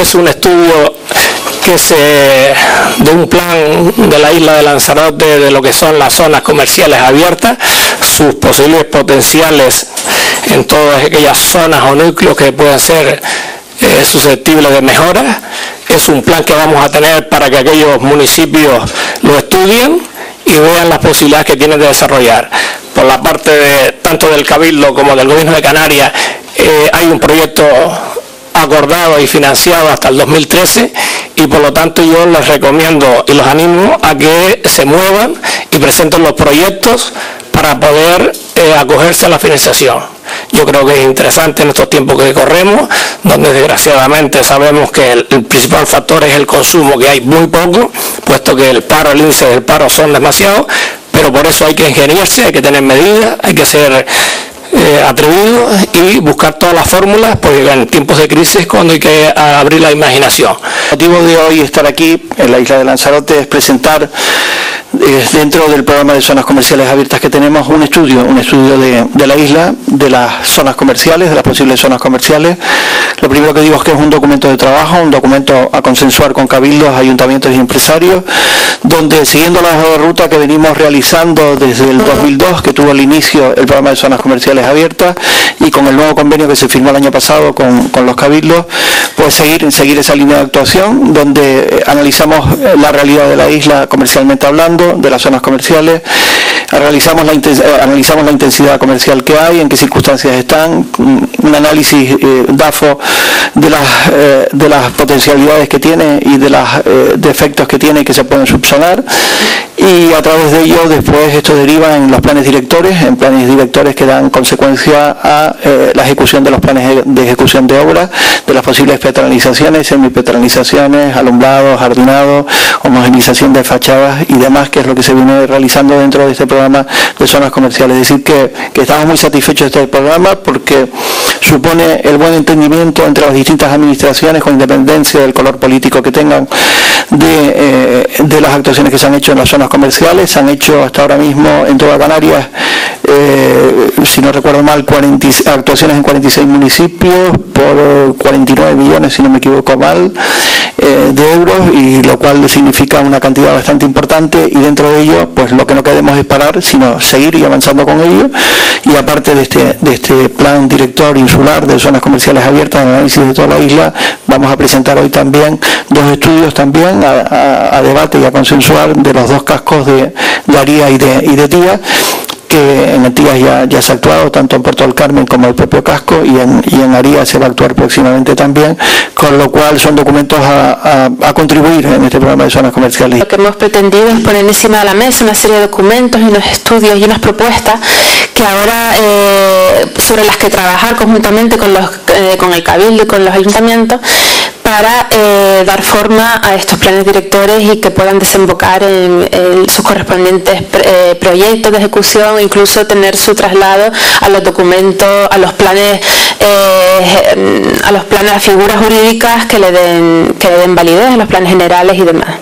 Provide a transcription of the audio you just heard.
es un estudio que de un plan de la isla de Lanzarote, de lo que son las zonas comerciales abiertas, sus posibles potenciales en todas aquellas zonas o núcleos que puedan ser susceptibles de mejora. Es un plan que vamos a tener para que aquellos municipios lo estudien y vean las posibilidades que tienen de desarrollar. Por la parte tanto del Cabildo como del Gobierno de Canarias, hay un proyecto acordado y financiado hasta el 2013 y por lo tanto yo les recomiendo y los animo a que se muevan y presenten los proyectos para poder acogerse a la financiación. Yo creo que es interesante en estos tiempos que corremos, donde desgraciadamente sabemos que el principal factor es el consumo, que hay muy poco, puesto que el paro, el índice del paro son demasiados, pero por eso hay que ingeniarse, hay que tener medidas, hay que ser atrevidos y buscar todas las fórmulas, porque en tiempos de crisis cuando hay que abrir la imaginación. El motivo de hoy estar aquí en la isla de Lanzarote es presentar dentro del programa de zonas comerciales abiertas que tenemos un estudio de la isla, de las zonas comerciales, de las posibles zonas comerciales. Lo primero que digo es que es un documento de trabajo, un documento a consensuar con cabildos, ayuntamientos y empresarios, donde siguiendo la hoja de ruta que venimos realizando desde el 2002, que tuvo el inicio el programa de zonas comerciales abiertas, y con el nuevo convenio que se firmó el año pasado con los cabildos, pues seguir esa línea de actuación, donde analizamos la realidad de la isla comercialmente hablando, de las zonas comerciales, analizamos la intensidad comercial que hay, en qué circunstancias están, un análisis DAFO de las potencialidades que tiene y de los defectos que tiene y que se pueden subsanar, y a través de ello después esto deriva en los planes directores, que dan consecuencia a la ejecución de los planes de ejecución de obras, de las posibles peatonalizaciones, semipeatonalizaciones, alumbrados, jardinados, homogenización de fachadas y demás, que es lo que se viene realizando dentro de este programa de zonas comerciales. Es decir, que estamos muy satisfechos de este programa porque supone el buen entendimiento entre las distintas administraciones, con independencia del color político que tengan, de las actuaciones que se han hecho en las zonas comerciales. Se han hecho hasta ahora mismo en toda Canarias, si no recuerdo mal, actuaciones en 46 municipios por 49 millones, si no me equivoco mal, de euros, y lo cual significa una cantidad bastante importante, y dentro de ello pues lo que no queremos es parar, sino seguir y avanzando con ello. Y aparte de este plan director insular de zonas comerciales abiertas, en análisis de toda la isla, vamos a presentar hoy también dos estudios también a debate y a consensuar, de los dos cascos de Haría y de Tías, que en Tías ya se ha actuado tanto en Puerto del Carmen como el propio casco, y en Haría se va a actuar próximamente también, con lo cual son documentos a contribuir en este programa de zonas comerciales. Lo que hemos pretendido es poner encima de la mesa una serie de documentos y unos estudios y unas propuestas que ahora sobre las que trabajar conjuntamente con el Cabildo y con los ayuntamientos, para dar forma a estos planes directores y que puedan desembocar en sus correspondientes proyectos de ejecución, incluso tener su traslado a los documentos, a las figuras jurídicas que le den validez, a los planes generales y demás.